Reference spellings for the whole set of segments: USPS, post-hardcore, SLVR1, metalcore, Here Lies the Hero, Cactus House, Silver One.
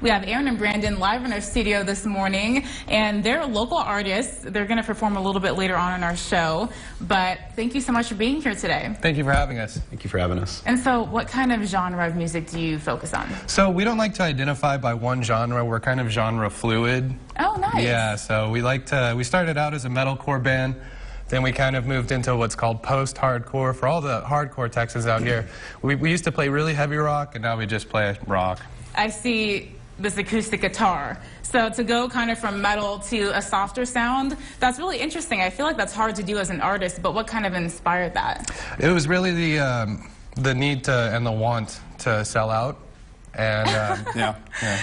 We have Aaron and Brandon live in our studio this morning, and they're local artists. They're going to perform a little bit later on in our show, but thank you so much for being here today. Thank you for having us. Thank you for having us. And so what kind of genre of music do you focus on? So we don't like to identify by one genre. We're kind of genre fluid. Oh, nice. Yeah, so we started out as a metalcore band. Then we kind of moved into what's called post-hardcore. For all the hardcore Texans out here, we used to play really heavy rock, and now we just play rock. I see this acoustic guitar. So to go kind of from metal to a softer sound, that's really interesting. I feel like that's hard to do as an artist, but what kind of inspired that? It was really the need and the want to sell out. And yeah,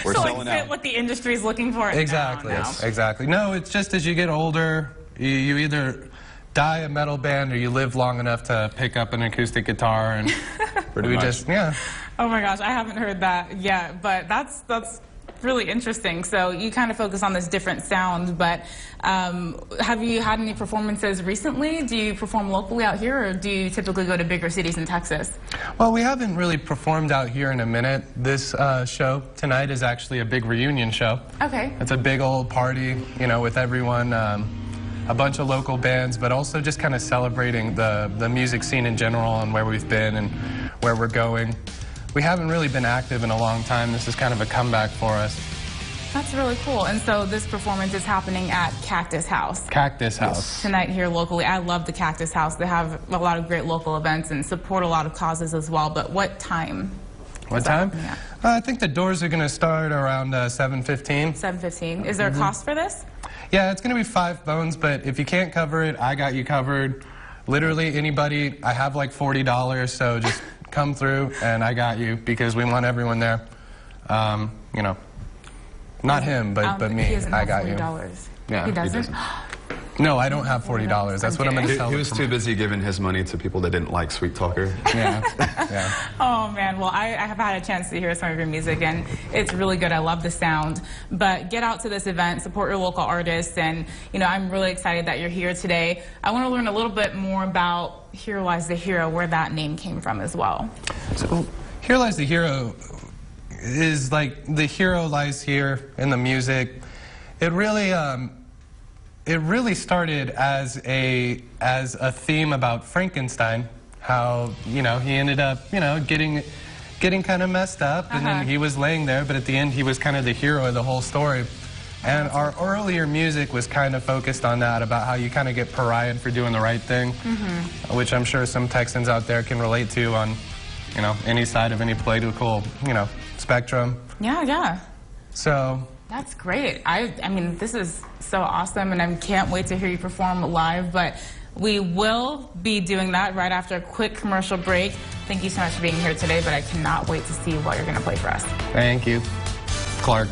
we're so selling like fit out. What the industry is looking for. Exactly, exactly. No, it's just as you get older, you either die a metal band or you live long enough to pick up an acoustic guitar and yeah. Oh my gosh, I haven't heard that yet, but that's really interesting. So you kind of focus on this different sound, but have you had any performances recently? Do you perform locally out here, or do you typically go to bigger cities in Texas? Well, we haven't really performed out here in a minute. This show tonight is actually a big reunion show. Okay. It's a big old party, you know, with everyone. A bunch of local bands, but also just kind of celebrating the music scene in general and where we've been and where we're going. We haven't really been active in a long time. This is kind of a comeback for us. That's really cool. And so this performance is happening at Cactus House. Cactus House. Tonight here locally. I love the Cactus House. They have a lot of great local events and support a lot of causes as well. But what time? What time? Yeah. I think the doors are going to start around 7:15. 7:15. Is there a cost for this? Yeah, it's going to be $5, but if you can't cover it, I got you covered. Literally anybody, I have like $40, so just come through and I got you, because we want everyone there. You know, not him, but me. I got you. Yeah, he doesn't? No, I don't have $40. That's what I'm going to tell him. He was too busy giving his money to people that didn't like Sweet Talker. Yeah. Yeah. Oh, man. Well, I have had a chance to hear some of your music, and it's really good. I love the sound. But get out to this event. Support your local artists. And, you know, I'm really excited that you're here today. I want to learn a little bit more about Here Lies the Hero, where that name came from as well. So Here Lies the Hero is like the hero lies here in the music. It really started as a theme about Frankenstein, how, you know, he ended up, you know, getting kind of messed up, and then he was laying there, but at the end he was kind of the hero of the whole story. And our earlier music was kind of focused on that, about how you kind of get pariahed for doing the right thing, which I'm sure some Texans out there can relate to on, you know, any side of any political, you know, spectrum. Yeah, yeah. So that's great. I mean, this is so awesome, and I can't wait to hear you perform live, but we will be doing that right after a quick commercial break. Thank you so much for being here today, but I cannot wait to see what you're going to play for us. Thank you. Clark.